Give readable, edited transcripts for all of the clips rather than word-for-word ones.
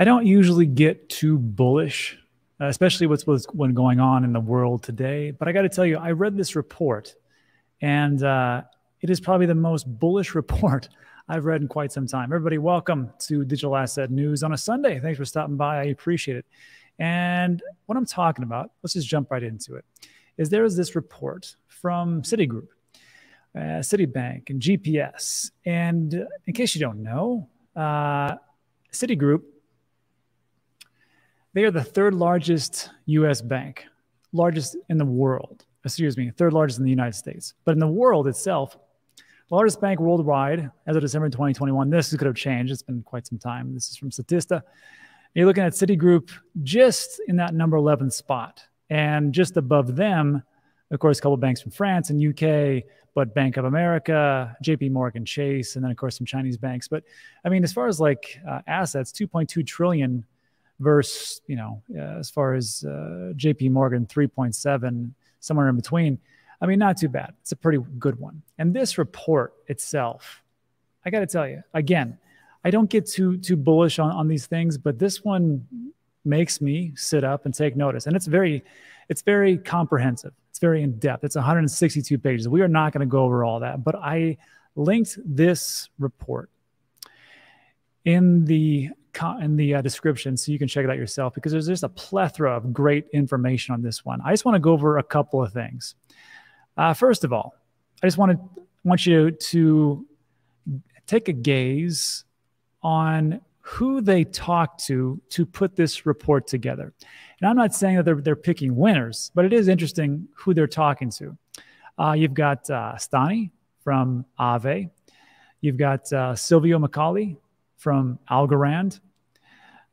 I don't usually get too bullish, especially what's going on in the world today. But I got to tell you, I read this report, and it is probably the most bullish report I've read in quite some time. Everybody, welcome to Digital Asset News on a Sunday. Thanks for stopping by. I appreciate it. And what I'm talking about, let's just jump right into it, is there is this report from Citigroup, Citibank, and GPS. And in case you don't know, Citigroup, they are the third largest U.S. bank, largest in the world. Excuse me, third largest in the United States. But in the world itself, largest bank worldwide as of December 2021. This could have changed. It's been quite some time. This is from Statista. You're looking at Citigroup just in that number 11 spot. And just above them, of course, a couple of banks from France and UK, but Bank of America, JP Morgan Chase, and then, of course, some Chinese banks. But, I mean, as far as, like, assets, $2.2 trillion versus, you know, as far as JP Morgan, 3.7, somewhere in between. I mean, not too bad. It's a pretty good one. And this report itself, I got to tell you, again, I don't get too bullish on these things, but this one makes me sit up and take notice. And it's very comprehensive. It's very in-depth. It's 162 pages. We are not going to go over all that, but I linked this report in the description so you can check it out yourself, because there's just a plethora of great information on this one. I just want to go over a couple of things. First of all, I just want you to take a gaze on who they talked to put this report together. And I'm not saying that they're picking winners, but it is interesting who they're talking to. You've got Stani from Aave. You've got Silvio Macaulay from Algorand,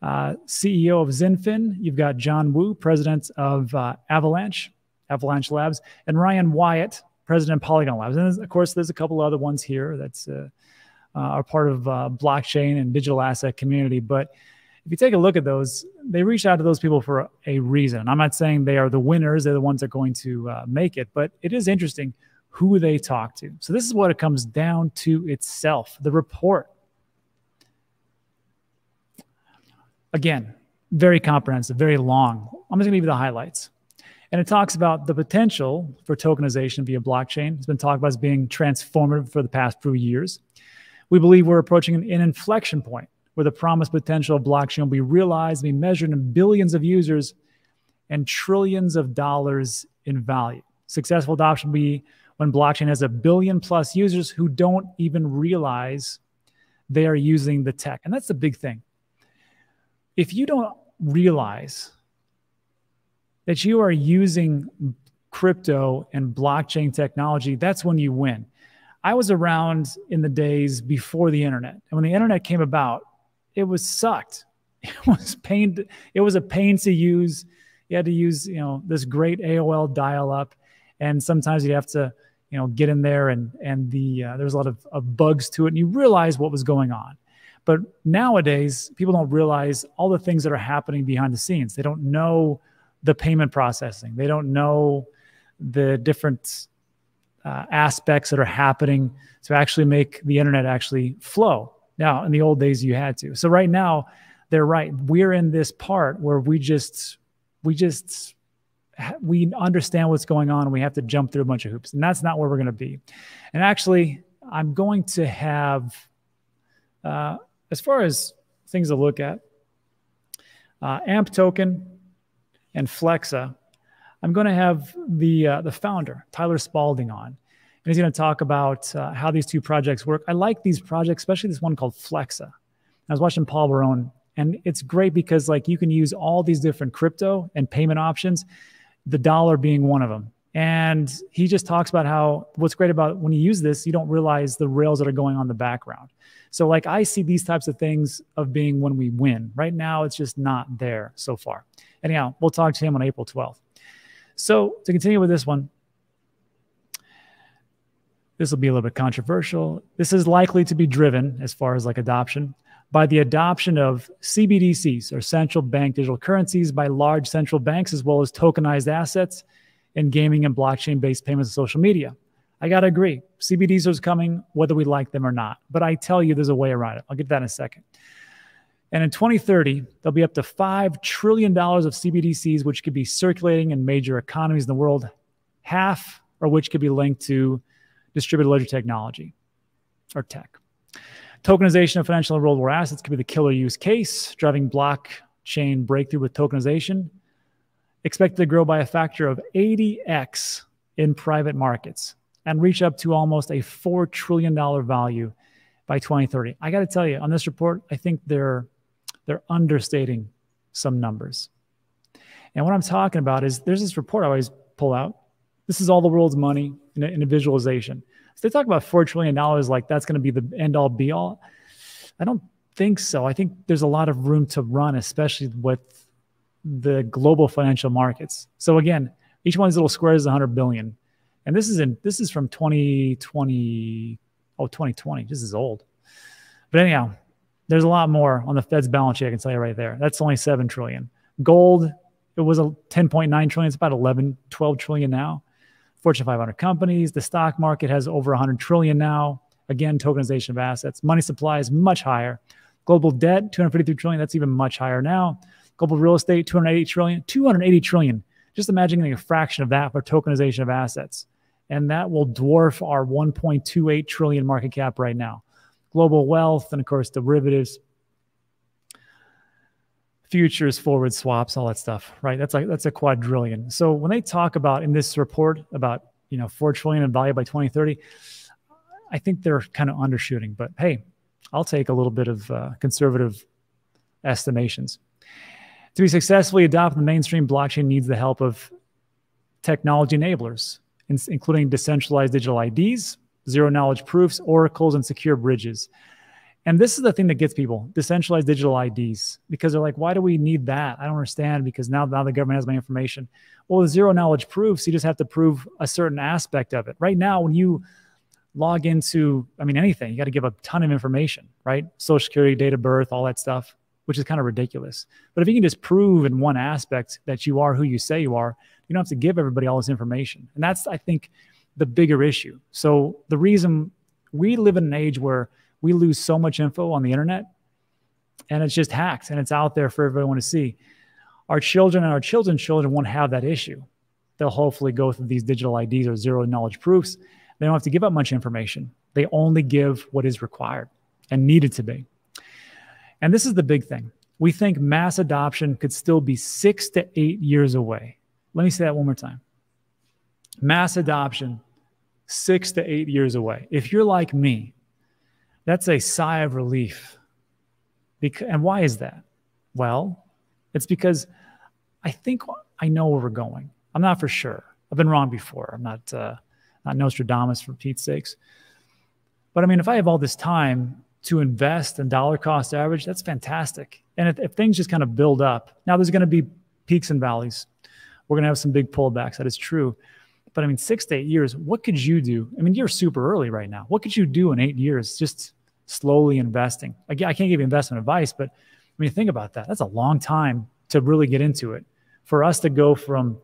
CEO of Zinfin. You've got John Wu, president of Avalanche Labs, and Ryan Wyatt, president of Polygon Labs. And of course, there's a couple other ones here that's are part of blockchain and digital asset community. But if you take a look at those, they reach out to those people for a reason. I'm not saying they are the winners. They're the ones that are going to make it. But it is interesting who they talk to. So this is what it comes down to itself, the report. Again, very comprehensive, very long. I'm just going to give you the highlights. And it talks about the potential for tokenization via blockchain. It's been talked about as being transformative for the past few years. We believe we're approaching an inflection point where the promised potential of blockchain will be realized and be measured in billions of users and trillions of dollars in value. Successful adoption will be when blockchain has a billion plus users who don't even realize they are using the tech. And that's the big thing. If you don't realize that you are using crypto and blockchain technology, that's when you win. I was around in the days before the internet. And when the internet came about, it was sucked. It was a pain to use. You had to use, you know, this great AOL dial-up. And sometimes you'd have to, you know, get in there and there was a lot of bugs to it. And you realize what was going on. But nowadays, people don't realize all the things that are happening behind the scenes. They don't know the payment processing. They don't know the different aspects that are happening to actually make the internet actually flow. Now, in the old days, you had to. So right now, they're right. We're in this part where we understand what's going on, and we have to jump through a bunch of hoops. And that's not where we're going to be. And actually, I'm going to have, as far as things to look at, AMP Token and Flexa, I'm going to have the founder, Tyler Spalding, on. And he's going to talk about how these two projects work. I like these projects, especially this one called Flexa. I was watching Paul Barone, and it's great because, like, you can use all these different crypto and payment options, the dollar being one of them. And he just talks about how what's great about when you use this, you don't realize the rails that are going on in the background. So, like, I see these types of things of being when we win. Right now, it's just not there so far. Anyhow, we'll talk to him on April 12th. So to continue with this one, this will be a little bit controversial. This is likely to be driven, as far as, like, adoption, by the adoption of CBDCs, or central bank digital currencies, by large central banks, as well as tokenized assets in gaming and blockchain-based payments and social media. I got to agree. CBDCs are coming, whether we like them or not. But I tell you, there's a way around it. I'll get to that in a second. And in 2030, there'll be up to $5 trillion of CBDCs, which could be circulating in major economies in the world, half or which could be linked to distributed ledger technology or tech. Tokenization of financial and real-world assets could be the killer use case, driving blockchain breakthrough with tokenization, expected to grow by a factor of 80x in private markets and reach up to almost a $4 trillion value by 2030. I got to tell you, on this report, I think they're understating some numbers. And what I'm talking about is there's this report I always pull out. This is all the world's money in a visualization. So they talk about $4 trillion like that's going to be the end-all, be-all. I don't think so. I think there's a lot of room to run, especially with the global financial markets. So again, each one of these little squares is 100 billion. And this is from 2020. This is old. But anyhow, there's a lot more on the Fed's balance sheet, I can tell you right there. That's only 7 trillion. Gold, it was a 10.9 trillion. It's about 12 trillion now. Fortune 500 companies. The stock market has over 100 trillion now. Again, tokenization of assets. Money supply is much higher. Global debt, 253 trillion. That's even much higher now. Global real estate, 280 trillion. 280 trillion. Just imagine getting a fraction of that for tokenization of assets. And that will dwarf our 1.28 trillion market cap right now. Global wealth and, of course, derivatives, futures, forward swaps, all that stuff, right? That's a quadrillion. So when they talk about in this report about, you know, 4 trillion in value by 2030, I think they're kind of undershooting. But hey, I'll take a little bit of conservative estimations. To be successfully adopted in the mainstream, blockchain needs the help of technology enablers, including decentralized digital IDs, zero-knowledge proofs, oracles, and secure bridges. And this is the thing that gets people, decentralized digital IDs, because they're like, why do we need that? I don't understand, because now the government has my information. Well, the zero-knowledge proofs, you just have to prove a certain aspect of it. Right now, when you log into, I mean, anything, you got to give a ton of information, right? Social Security, date of birth, all that stuff, which is kind of ridiculous. But if you can just prove in one aspect that you are who you say you are, you don't have to give everybody all this information. And that's, I think, the bigger issue. So the reason we live in an age where we lose so much info on the internet, and it's just hacked, and it's out there for everyone to see. Our children and our children's children won't have that issue. They'll hopefully go through these digital IDs or zero-knowledge proofs. They don't have to give up much information. They only give what is required and needed to be. And this is the big thing. We think mass adoption could still be 6 to 8 years away. Let me say that one more time. Mass adoption, 6 to 8 years away. If you're like me, that's a sigh of relief. And why is that? Well, it's because I think I know where we're going. I'm not for sure. I've been wrong before. I'm not Nostradamus, for Pete's sakes. But I mean, if I have all this time to invest in dollar cost average, that's fantastic. And if things just kind of build up, now there's going to be peaks and valleys. We're going to have some big pullbacks. That is true. But I mean, 6 to 8 years, what could you do? I mean, you're super early right now. What could you do in 8 years? Just slowly investing. Again, I can't give you investment advice, but I mean, think about that. That's a long time to really get into it. For us to go from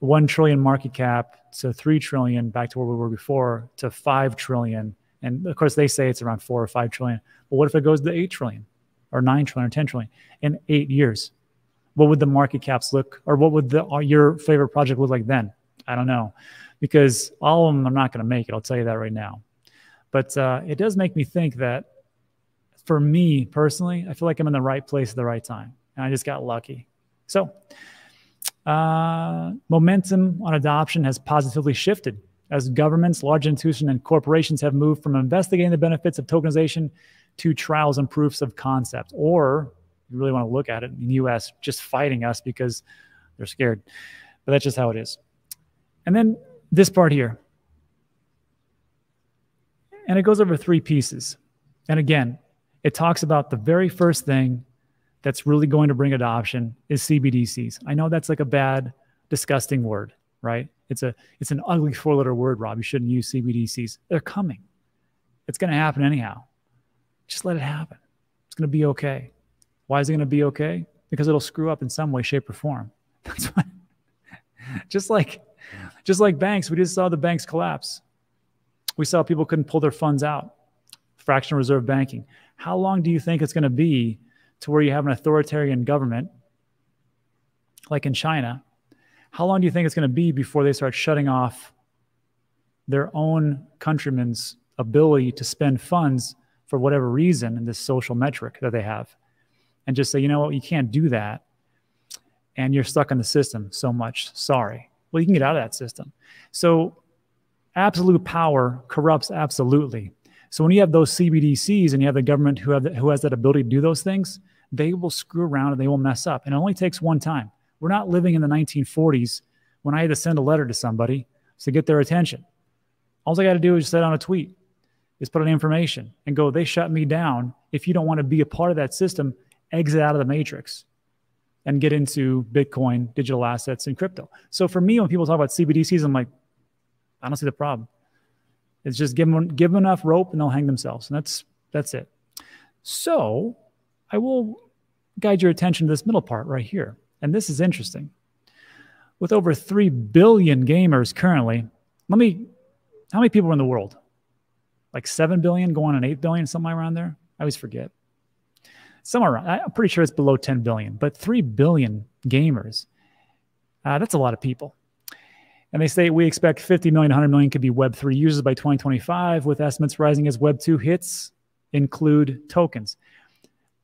1 trillion market cap to 3 trillion, back to where we were before, to 5 trillion. And of course, they say it's around 4 or 5 trillion. But what if it goes to 8 trillion or 9 trillion or 10 trillion in 8 years? What would the market caps look, or what would your favorite project look like then? I don't know, because all of them are not going to make it. I'll tell you that right now. But it does make me think that, for me personally, I feel like I'm in the right place at the right time. And I just got lucky. So momentum on adoption has positively shifted as governments, large institutions, and corporations have moved from investigating the benefits of tokenization to trials and proofs of concept. Or, if you really want to look at it, in the U.S., just fighting us because they're scared. But that's just how it is. And then this part here. And it goes over 3 pieces. And again, it talks about the very first thing that's really going to bring adoption is CBDCs. I know that's like a bad, disgusting word, right? It's an ugly 4-letter word, Rob. You shouldn't use CBDCs. They're coming. It's going to happen anyhow. Just let it happen. It's going to be okay. Why is it going to be okay? Because it'll screw up in some way, shape, or form. That's why. Just like banks, we just saw the banks collapse. We saw people couldn't pull their funds out. Fractional reserve banking. How long do you think it's going to be to where you have an authoritarian government, like in China, how long do you think it's going to be before they start shutting off their own countrymen's ability to spend funds for whatever reason in this social metric that they have, and just say, you know what, you can't do that, and you're stuck in the system so much, sorry. Well, you can get out of that system. So absolute power corrupts absolutely. So when you have those CBDCs and you have the government who has that ability to do those things, they will screw around and they will mess up. And it only takes one time. We're not living in the 1940s when I had to send a letter to somebody to get their attention. All I got to do is set on a tweet, is put on information and go, they shut me down. If you don't want to be a part of that system, exit out of the matrix and get into Bitcoin, digital assets, and crypto. So for me, when people talk about CBDCs, I'm like, I don't see the problem. It's just give them enough rope and they'll hang themselves. And that's it. So I will guide your attention to this middle part right here. And this is interesting. With over 3 billion gamers currently, how many people are in the world? Like 7 billion, going on 8 billion, somewhere around there? I always forget. Somewhere around, I'm pretty sure it's below 10 billion, but 3 billion gamers, that's a lot of people. And they say we expect 50 million, 100 million could be Web3 users by 2025, with estimates rising as Web2 hits include tokens.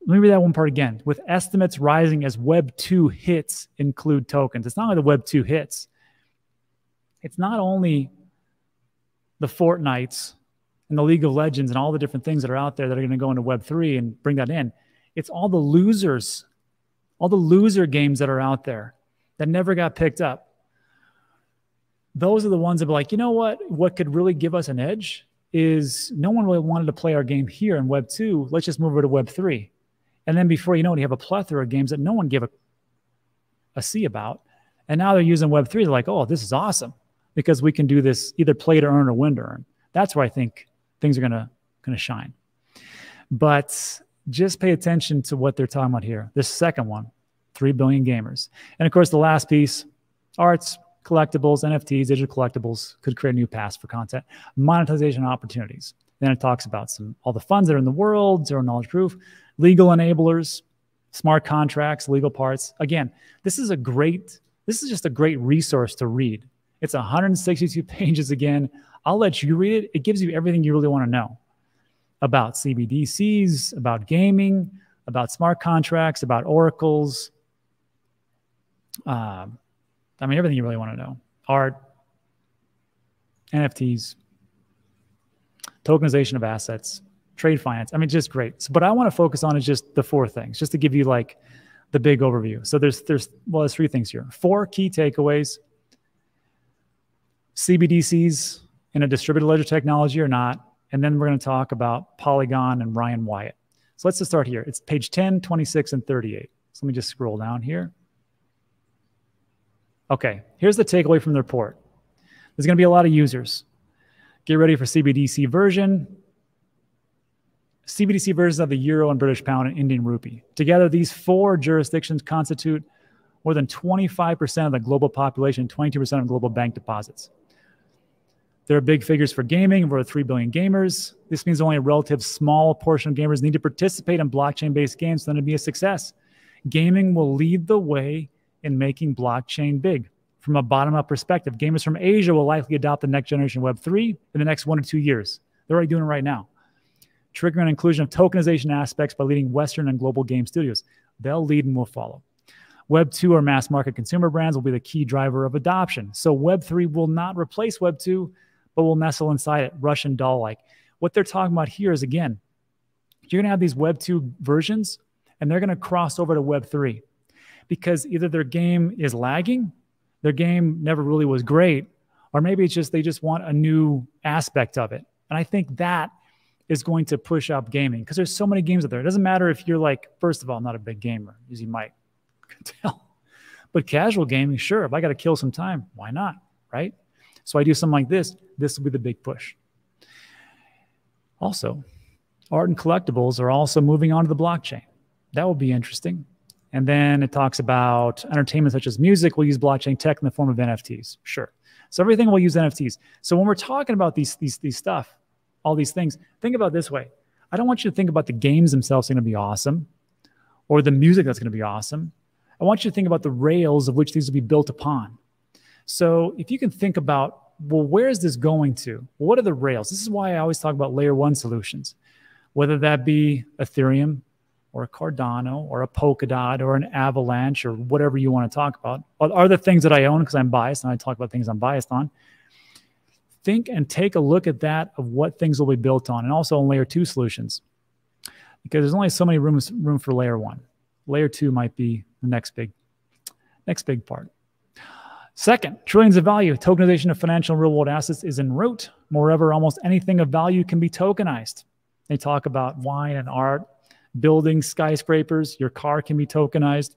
Let me read that one part again. With estimates rising as Web2 hits include tokens. It's not only the Web2 hits. It's not only the Fortnites and the League of Legends and all the different things that are out there that are going to go into Web3 and bring that in. It's all the losers, all the loser games that are out there that never got picked up. Those are the ones that be like, you know what could really give us an edge is no one really wanted to play our game here in Web 2. Let's just move over to Web 3. And then before you know it, you have a plethora of games that no one gave a C about. And now they're using Web 3. They're like, oh, this is awesome because we can do this either play to earn or win to earn. That's where I think things are going to shine. But just pay attention to what they're talking about here. This second one, 3 billion gamers. And of course, the last piece, arts, collectibles, NFTs, digital collectibles could create a new path for content, monetization opportunities. Then it talks about all the funds that are in the world, zero knowledge proof, legal enablers, smart contracts, legal parts. Again, this is just a great resource to read. It's 162 pages again. I'll let you read it. It gives you everything you really want to know about CBDCs, about gaming, about smart contracts, about oracles. I mean, everything you really want to know. Art, NFTs, tokenization of assets, trade finance. I mean, just great. So, but I want to focus on is just the four things, just to give you like the big overview. So there's 3 things here. 4 key takeaways. CBDCs in a distributed ledger technology or not. And then we're going to talk about Polygon and Ryan Wyatt. So let's just start here. It's page 10, 26, and 38. So let me just scroll down here. Okay, here's the takeaway from the report. There's going to be a lot of users. Get ready for CBDC version. CBDC versions of the euro and British pound and Indian rupee. Together, these 4 jurisdictions constitute more than 25% of the global population, 22% of global bank deposits. There are big figures for gaming, over 3 billion gamers. This means only a relative small portion of gamers need to participate in blockchain-based games for them to be a success. Gaming will lead the way in making blockchain big. From a bottom-up perspective, gamers from Asia will likely adopt the next generation Web 3 in the next 1 to 2 years. They're already doing it right now. Triggering inclusion of tokenization aspects by leading Western and global game studios. They'll lead and we'll follow. Web 2 or mass market consumer brands will be the key driver of adoption. So Web 3 will not replace Web 2, but will nestle inside it, Russian doll-like. What they're talking about here is, again, you're going to have these Web 2 versions, and they're going to cross over to Web 3. Because either their game is lagging, their game never really was great, or maybe it's just they just want a new aspect of it. And I think that is going to push up gaming because there's so many games out there. It doesn't matter if you're like, first of all, I'm not a big gamer, as you might tell. But casual gaming, sure, if I got to kill some time, why not, right? So I do something like this. This will be the big push. Also, art and collectibles are also moving onto the blockchain. That will be interesting. And then it talks about entertainment such as music will use blockchain tech in the form of NFTs. Sure. So everything will use NFTs. So when we're talking about these stuff, all these things, think about it this way. I don't want you to think about the games themselves are going to be awesome or the music that's going to be awesome, I want you to think about the rails of which these will be built upon. So if you can think about, well, where is this going to? What are the rails? This is why I always talk about layer one solutions, whether that be Ethereum or a Cardano or a Polkadot or an Avalanche or whatever you want to talk about. Are the things that I own because I'm biased and I talk about things I'm biased on. Think and take a look at that of what things will be built on, and also on layer two solutions, because there's only so many room for layer one. Layer two might be the next big part. Second, trillions of value. Tokenization of financial and real-world assets is en route. Moreover, almost anything of value can be tokenized. They talk about wine and art, buildings, skyscrapers. Your car can be tokenized.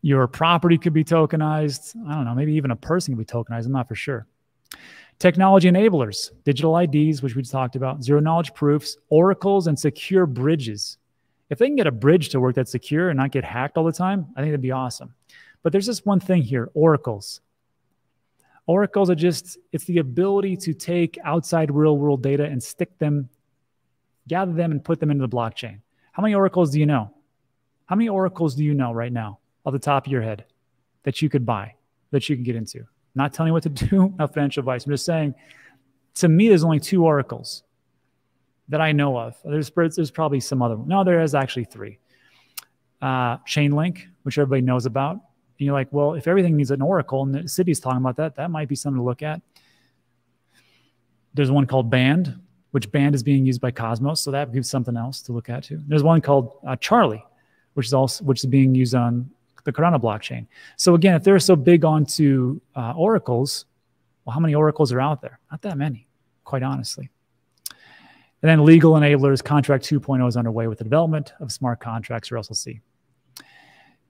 Your property could be tokenized. I don't know, maybe even a person can be tokenized. I'm not for sure. Technology enablers, digital IDs, which we just talked about, zero-knowledge proofs, oracles, and secure bridges. If they can get a bridge to work that's secure and not get hacked all the time, I think that'd be awesome. But there's just one thing here, oracles. Oracles are just, it's the ability to take outside real-world data and stick them, gather them, and put them into the blockchain. How many oracles do you know? How many oracles do you know right now off the top of your head that you could buy, that you can get into? I'm not telling you what to do, not financial advice. I'm just saying, to me, there's only two oracles that I know of. There's probably some other one. No, there is actually three. Chainlink, which everybody knows about. And you're like, well, if everything needs an oracle and the city's talking about that, that might be something to look at. There's one called Band, which Band is being used by Cosmos. So that gives something else to look at too. There's one called Charlie, which is being used on the Corona blockchain. So again, if they're so big onto oracles, well, how many oracles are out there? Not that many, quite honestly. And then legal enablers, contract 2.0 is underway with the development of smart contracts or LLC.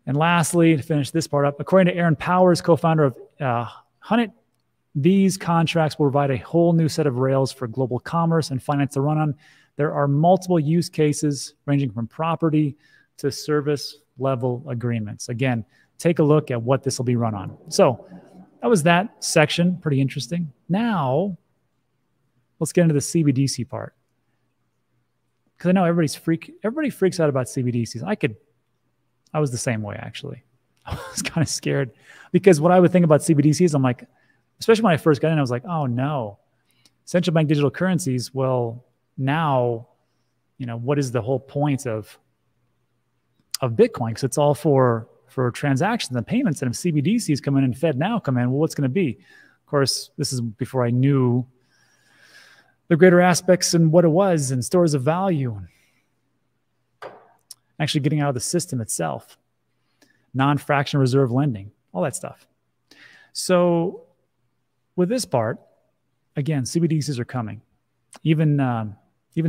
And lastly, to finish this part up, according to Aaron Powers, co-founder of Huntit, these contracts will provide a whole new set of rails for global commerce and finance to run on. There are multiple use cases ranging from property to service level agreements. Again, take a look at what this will be run on. So that was that section, pretty interesting. Now, let's get into the CBDC part. Because I know everybody freaks out about CBDCs. I was the same way, actually. I was kind of scared because what I would think about CBDCs, I'm like, especially when I first got in, I was like, oh no, central bank digital currencies. Well, now, you know, what is the whole point of Bitcoin? Because it's all for transactions and payments. And if CBDCs come in and FedNow come in, well, what's going to be? Of course, this is before I knew the greater aspects and what it was and stores of value. Actually getting out of the system itself, non-fractional reserve lending, all that stuff. So with this part, again, CBDCs are coming. Even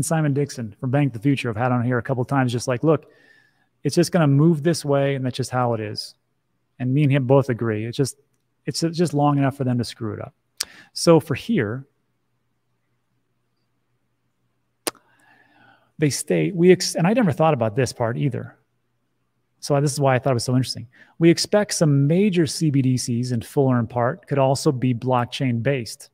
Simon Dixon from Bank the Future, I've had on here a couple of times, just like, look, it's just going to move this way, and that's just how it is. And me and him both agree. It's just long enough for them to screw it up. So for here, they state, and I never thought about this part either. So this is why I thought it was so interesting. We expect some major CBDCs in full or in part could also be blockchain-based.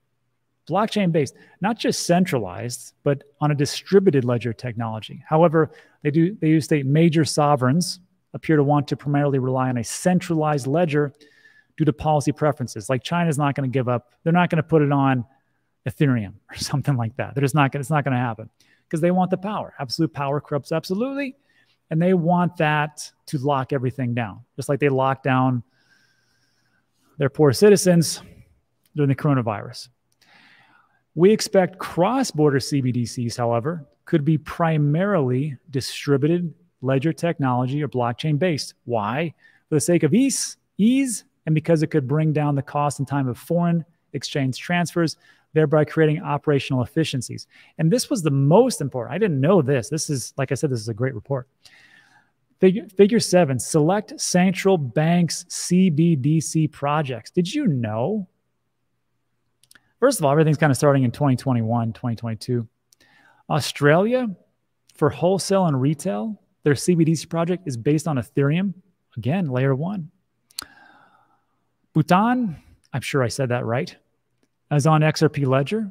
Blockchain-based, not just centralized, but on a distributed ledger technology. However, they do state major sovereigns appear to want to primarily rely on a centralized ledger due to policy preferences. Like China's not going to give up. They're not going to put it on Ethereum or something like that. They're just not going. It's not going to happen. Because they want the power. Absolute power corrupts absolutely. And they want that to lock everything down. Just like they locked down their poor citizens during the coronavirus. We expect cross-border CBDCs, however, could be primarily distributed ledger technology or blockchain-based. Why? For the sake of ease, and because it could bring down the cost and time of foreign exchange transfers, thereby creating operational efficiencies. And this was the most important. I didn't know this. This is, like I said, this is a great report. Figure 7, select central banks CBDC projects. Did you know? First of all, everything's kind of starting in 2021, 2022. Australia, for wholesale and retail, their CBDC project is based on Ethereum. Again, layer 1. Bhutan, I'm sure I said that right, is on XRP Ledger.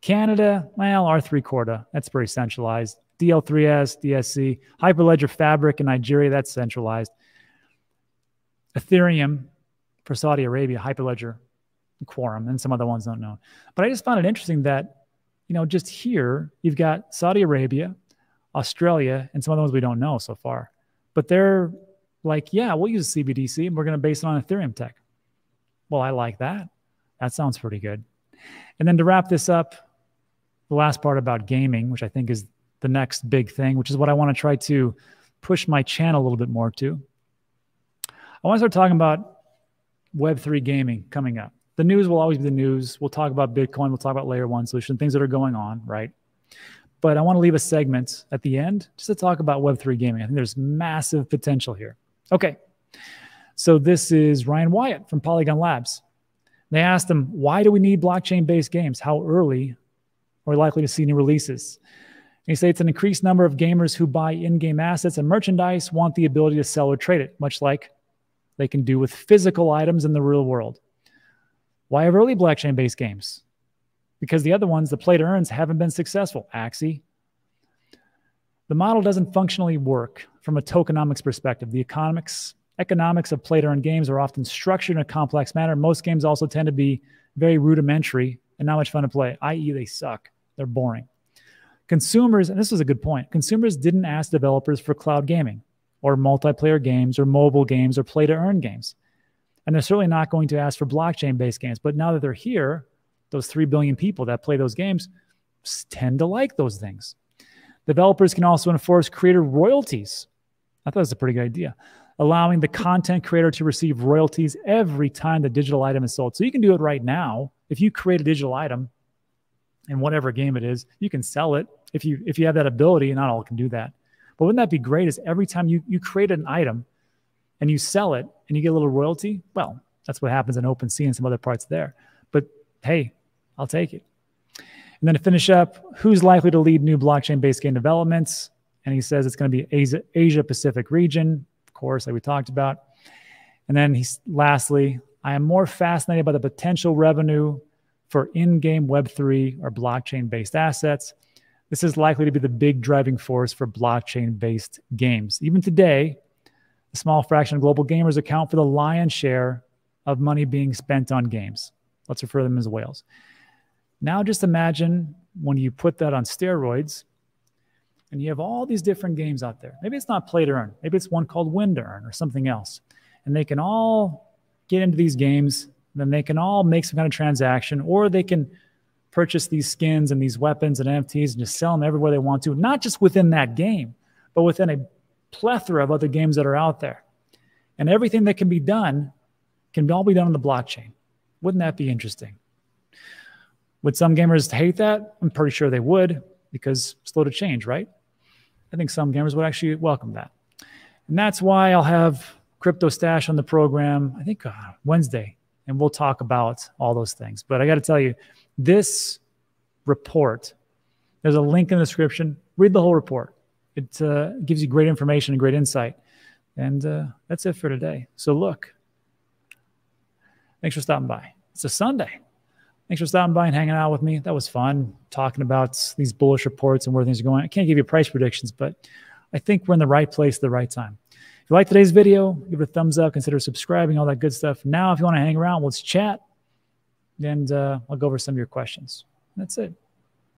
Canada, well, R3 Corda, that's pretty centralized. DL3S, DSC, Hyperledger Fabric in Nigeria, that's centralized. Ethereum for Saudi Arabia, Hyperledger, Quorum, and some other ones don't know. But I just found it interesting that, you know, just here, you've got Saudi Arabia, Australia, and some other ones we don't know so far. But they're like, yeah, we'll use CBDC, and we're going to base it on Ethereum tech. Well, I like that. That sounds pretty good. And then to wrap this up, the last part about gaming, which I think is the next big thing, which is what I want to try to push my channel a little bit more to. I want to start talking about Web3 gaming coming up. The news will always be the news. We'll talk about Bitcoin. We'll talk about layer one solution, things that are going on, right? But I want to leave a segment at the end just to talk about Web3 gaming. I think there's massive potential here. Okay. So this is Ryan Wyatt from Polygon Labs. They asked him, why do we need blockchain-based games? How early are we likely to see new releases? And he said it's an increased number of gamers who buy in-game assets and merchandise want the ability to sell or trade it, much like they can do with physical items in the real world. Why have early blockchain-based games? Because the other ones, the play-to-earns, haven't been successful. Axie. The model doesn't functionally work from a tokenomics perspective. The economics of play-to-earn games are often structured in a complex manner. Most games also tend to be very rudimentary and not much fun to play, i.e. they suck. They're boring. Consumers, and this was a good point, consumers didn't ask developers for cloud gaming or multiplayer games or mobile games or play-to-earn games. And they're certainly not going to ask for blockchain-based games. But now that they're here, those 3 billion people that play those games tend to like those things. Developers can also enforce creator royalties. I thought it was a pretty good idea. Allowing the content creator to receive royalties every time the digital item is sold. So you can do it right now. If you create a digital item in whatever game it is, you can sell it if you have that ability, and not all can do that. But wouldn't that be great is every time you create an item and you sell it and you get a little royalty? Well, that's what happens in OpenSea and some other parts there. But hey, I'll take it. And then to finish up, who's likely to lead new blockchain-based game developments? And he says it's going to be Asia-Pacific region, of course, like we talked about. And then he's, lastly, I am more fascinated by the potential revenue for in-game Web3 or blockchain-based assets. This is likely to be the big driving force for blockchain-based games. Even today, a small fraction of global gamers account for the lion's share of money being spent on games. Let's refer to them as whales. Now just imagine when you put that on steroids and you have all these different games out there. Maybe it's not play to earn. Maybe it's one called win to earn or something else. And they can all get into these games. Then they can all make some kind of transaction, or they can purchase these skins and these weapons and NFTs and just sell them everywhere they want to, not just within that game, but within a plethora of other games that are out there. And everything that can be done can all be done on the blockchain. Wouldn't that be interesting? Would some gamers hate that? I'm pretty sure they would, because slow to change, right? I think some gamers would actually welcome that. And that's why I'll have Crypto Stash on the program, I think Wednesday, and we'll talk about all those things. But I got to tell you, this report, there's a link in the description. Read the whole report. It gives you great information and great insight. And that's it for today. So look, thanks for stopping by. It's a Sunday. Thanks for stopping by and hanging out with me. That was fun, talking about these bullish reports and where things are going. I can't give you price predictions, but I think we're in the right place at the right time. If you like today's video, give it a thumbs up, consider subscribing, all that good stuff. Now, if you want to hang around, let's chat, and I'll go over some of your questions. That's it.